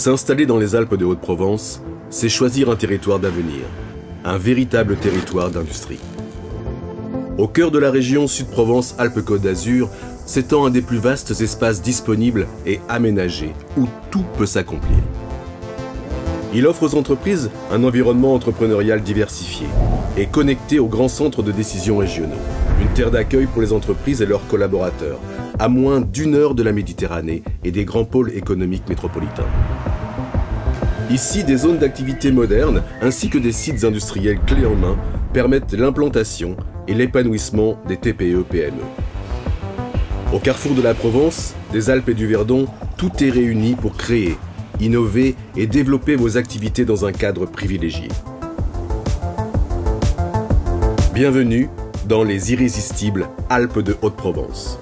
S'installer dans les Alpes de Haute-Provence, c'est choisir un territoire d'avenir, un véritable territoire d'industrie. Au cœur de la région Sud Provence Alpes Côte d'Azur s'étend un des plus vastes espaces disponibles et aménagés, où tout peut s'accomplir. Il offre aux entreprises un environnement entrepreneurial diversifié et connecté aux grands centres de décision régionaux. Une terre d'accueil pour les entreprises et leurs collaborateurs, à moins d'une heure de la Méditerranée et des grands pôles économiques métropolitains. Ici, des zones d'activité modernes ainsi que des sites industriels clés en main permettent l'implantation et l'épanouissement des TPE/PME. Au carrefour de la Provence, des Alpes et du Verdon, tout est réuni pour créer, innover et développer vos activités dans un cadre privilégié. Bienvenue dans les Irrésistibles Alpes de Haute-Provence.